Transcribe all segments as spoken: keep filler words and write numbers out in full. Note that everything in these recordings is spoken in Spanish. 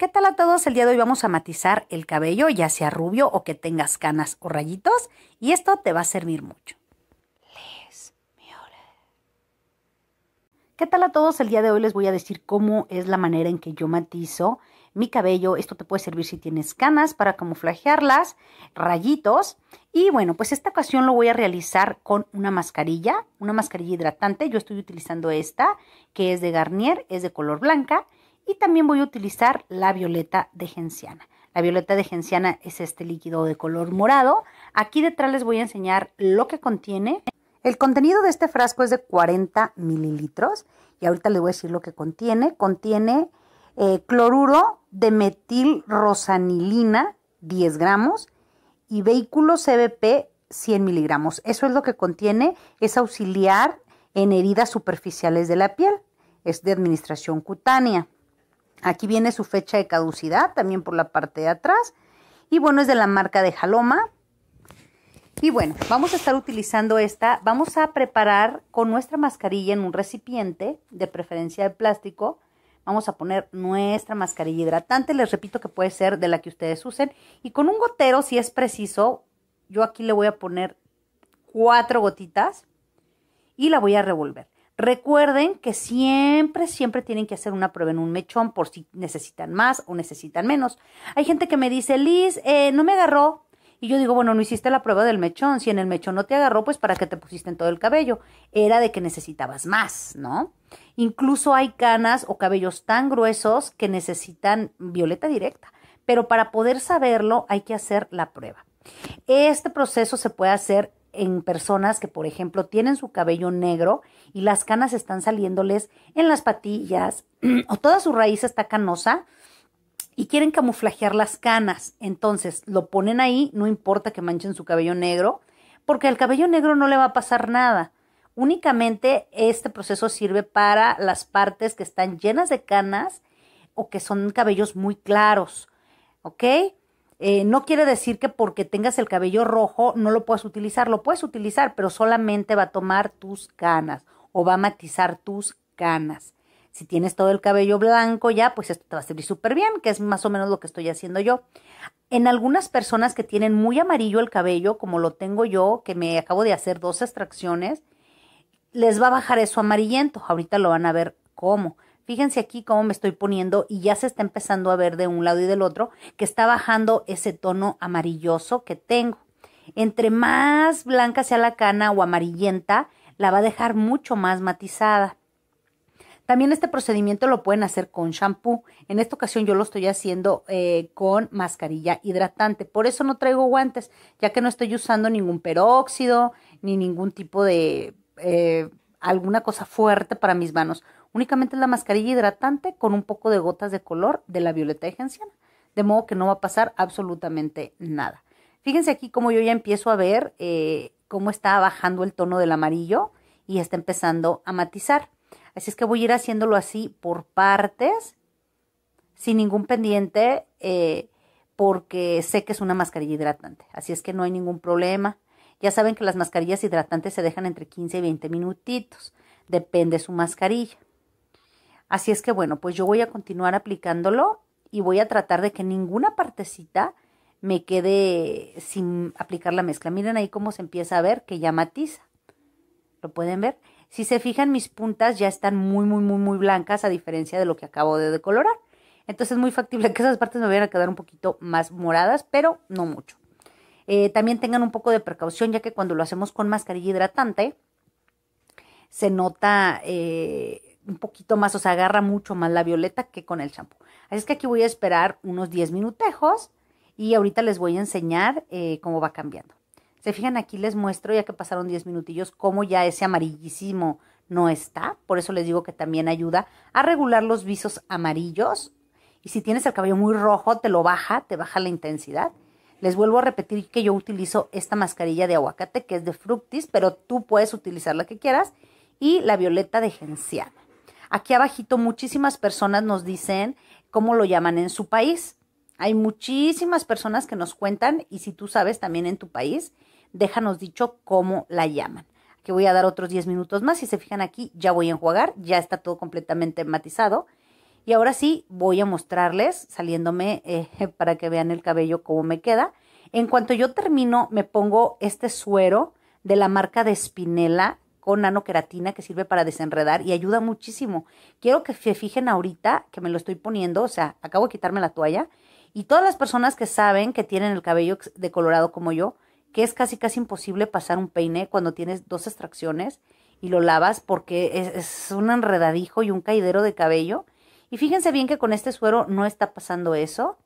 ¿Qué tal a todos? El día de hoy vamos a matizar el cabello, ya sea rubio o que tengas canas o rayitos, y esto te va a servir mucho. Liz Mueller. ¿Qué tal a todos? El día de hoy les voy a decir cómo es la manera en que yo matizo mi cabello. Esto te puede servir si tienes canas para camuflajearlas, rayitos. Y bueno, pues esta ocasión lo voy a realizar con una mascarilla, una mascarilla hidratante. Yo estoy utilizando esta, que es de Garnier, es de color blanca. Y también voy a utilizar la violeta de genciana. La violeta de genciana es este líquido de color morado. Aquí detrás les voy a enseñar lo que contiene. El contenido de este frasco es de cuarenta mililitros. Y ahorita les voy a decir lo que contiene. Contiene eh, cloruro de metilrosanilina, diez gramos. Y vehículo C B P, cien miligramos. Eso es lo que contiene. Es auxiliar en heridas superficiales de la piel. Es de administración cutánea. Aquí viene su fecha de caducidad, también por la parte de atrás. Y bueno, es de la marca de Jaloma. Y bueno, vamos a estar utilizando esta. Vamos a preparar con nuestra mascarilla en un recipiente, de preferencia de plástico. Vamos a poner nuestra mascarilla hidratante. Les repito que puede ser de la que ustedes usen. Y con un gotero, si es preciso, yo aquí le voy a poner cuatro gotitas y la voy a revolver. Recuerden que siempre, siempre tienen que hacer una prueba en un mechón por si necesitan más o necesitan menos. Hay gente que me dice, Liz, eh, no me agarró. Y yo digo, bueno, no hiciste la prueba del mechón. Si en el mechón no te agarró, pues ¿para qué te pusiste en todo el cabello? Era de que necesitabas más, ¿no? Incluso hay canas o cabellos tan gruesos que necesitan violeta directa. Pero para poder saberlo hay que hacer la prueba. Este proceso se puede hacer en personas que, por ejemplo, tienen su cabello negro y las canas están saliéndoles en las patillas o toda su raíz está canosa y quieren camuflajear las canas. Entonces, lo ponen ahí, no importa que manchen su cabello negro, porque al cabello negro no le va a pasar nada. Únicamente este proceso sirve para las partes que están llenas de canas o que son cabellos muy claros, ¿ok? Eh, no quiere decir que porque tengas el cabello rojo no lo puedas utilizar. Lo puedes utilizar, pero solamente va a tomar tus canas o va a matizar tus canas. Si tienes todo el cabello blanco ya, pues esto te va a servir súper bien, que es más o menos lo que estoy haciendo yo. En algunas personas que tienen muy amarillo el cabello, como lo tengo yo, que me acabo de hacer dos extracciones, les va a bajar eso amarillento. Ahorita lo van a ver cómo. Fíjense aquí cómo me estoy poniendo y ya se está empezando a ver de un lado y del otro que está bajando ese tono amarilloso que tengo. Entre más blanca sea la cana o amarillenta, la va a dejar mucho más matizada. También este procedimiento lo pueden hacer con shampoo. En esta ocasión yo lo estoy haciendo eh, con mascarilla hidratante. Por eso no traigo guantes, ya que no estoy usando ningún peróxido ni ningún tipo de eh, alguna cosa fuerte para mis manos. Únicamente es la mascarilla hidratante con un poco de gotas de color de la violeta de genciana, de modo que no va a pasar absolutamente nada. Fíjense aquí como yo ya empiezo a ver eh, cómo está bajando el tono del amarillo y está empezando a matizar. Así es que voy a ir haciéndolo así por partes, sin ningún pendiente, eh, porque sé que es una mascarilla hidratante. Así es que no hay ningún problema. Ya saben que las mascarillas hidratantes se dejan entre quince y veinte minutitos, depende de su mascarilla. Así es que bueno, pues yo voy a continuar aplicándolo y voy a tratar de que ninguna partecita me quede sin aplicar la mezcla. Miren ahí cómo se empieza a ver que ya matiza. ¿Lo pueden ver? Si se fijan, mis puntas ya están muy, muy, muy, muy blancas a diferencia de lo que acabo de decolorar. Entonces es muy factible que esas partes me vayan a quedar un poquito más moradas, pero no mucho. Eh, también tengan un poco de precaución, ya que cuando lo hacemos con mascarilla hidratante se nota... Eh, un poquito más, o sea, agarra mucho más la violeta que con el champú. Así es que aquí voy a esperar unos diez minutejos y ahorita les voy a enseñar eh, cómo va cambiando. Se fijan, aquí les muestro, ya que pasaron diez minutillos, cómo ya ese amarillísimo no está. Por eso les digo que también ayuda a regular los visos amarillos. Y si tienes el cabello muy rojo, te lo baja, te baja la intensidad. Les vuelvo a repetir que yo utilizo esta mascarilla de aguacate, que es de Fructis, pero tú puedes utilizar la que quieras, y la violeta de genciana. Aquí abajito muchísimas personas nos dicen cómo lo llaman en su país. Hay muchísimas personas que nos cuentan, y si tú sabes también en tu país, déjanos dicho cómo la llaman. Aquí voy a dar otros diez minutos más. Si se fijan aquí, ya voy a enjuagar, ya está todo completamente matizado. Y ahora sí voy a mostrarles saliéndome eh, para que vean el cabello cómo me queda. En cuanto yo termino, me pongo este suero de la marca de Spinella con nanoqueratina que sirve para desenredar y ayuda muchísimo. Quiero que se fijen ahorita que me lo estoy poniendo, o sea, acabo de quitarme la toalla. Y todas las personas que saben que tienen el cabello decolorado como yo, que es casi casi imposible pasar un peine cuando tienes dos extracciones y lo lavas porque es, es un enredadijo y un caidero de cabello. Y fíjense bien que con este suero no está pasando eso.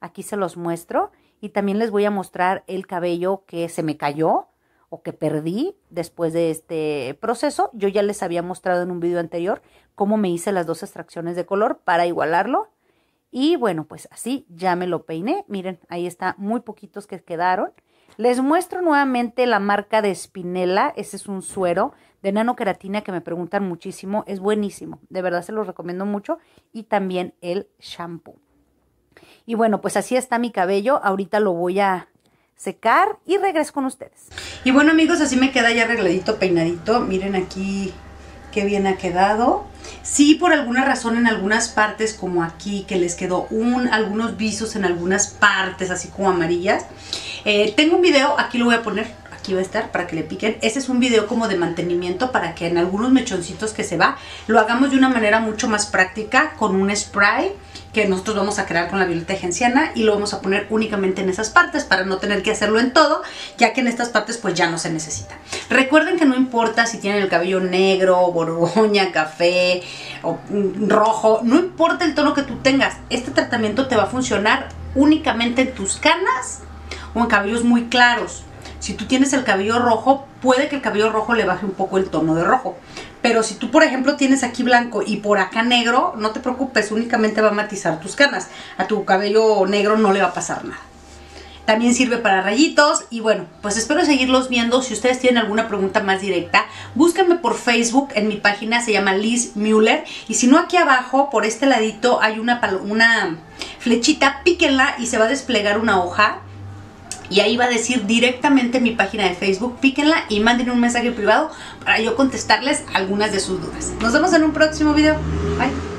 Aquí se los muestro y también les voy a mostrar el cabello que se me cayó o que perdí después de este proceso. Yo ya les había mostrado en un video anterior cómo me hice las dos extracciones de color para igualarlo. Y bueno, pues así ya me lo peiné. Miren, ahí está, muy poquitos que quedaron. Les muestro nuevamente la marca de Spinella. Ese es un suero de nanoqueratina que me preguntan muchísimo. Es buenísimo, de verdad se los recomiendo mucho. Y también el shampoo. Y bueno, pues así está mi cabello. Ahorita lo voy a secar y regreso con ustedes. Y bueno, amigos, así me queda ya arregladito, peinadito. Miren aquí qué bien ha quedado. Sí, por alguna razón en algunas partes, como aquí, que les quedó un, algunos visos en algunas partes, así como amarillas. Eh, tengo un video, aquí lo voy a poner, aquí va a estar para que le piquen. Ese es un video como de mantenimiento para que en algunos mechoncitos que se va, lo hagamos de una manera mucho más práctica con un spray que nosotros vamos a crear con la violeta de genciana y lo vamos a poner únicamente en esas partes para no tener que hacerlo en todo, ya que en estas partes pues ya no se necesita. Recuerden que no importa si tienen el cabello negro, borgoña, café o rojo, no importa el tono que tú tengas, este tratamiento te va a funcionar únicamente en tus canas o en cabellos muy claros. Si tú tienes el cabello rojo, puede que el cabello rojo le baje un poco el tono de rojo. Pero si tú, por ejemplo, tienes aquí blanco y por acá negro, no te preocupes, únicamente va a matizar tus canas. A tu cabello negro no le va a pasar nada. También sirve para rayitos y bueno, pues espero seguirlos viendo. Si ustedes tienen alguna pregunta más directa, búsquenme por Facebook, en mi página se llama Liz Mueller. Y si no, aquí abajo, por este ladito, hay una, una flechita, píquenla y se va a desplegar una hoja. Y ahí va a decir directamente mi página de Facebook, píquenla y manden un mensaje privado para yo contestarles algunas de sus dudas. Nos vemos en un próximo video. Bye.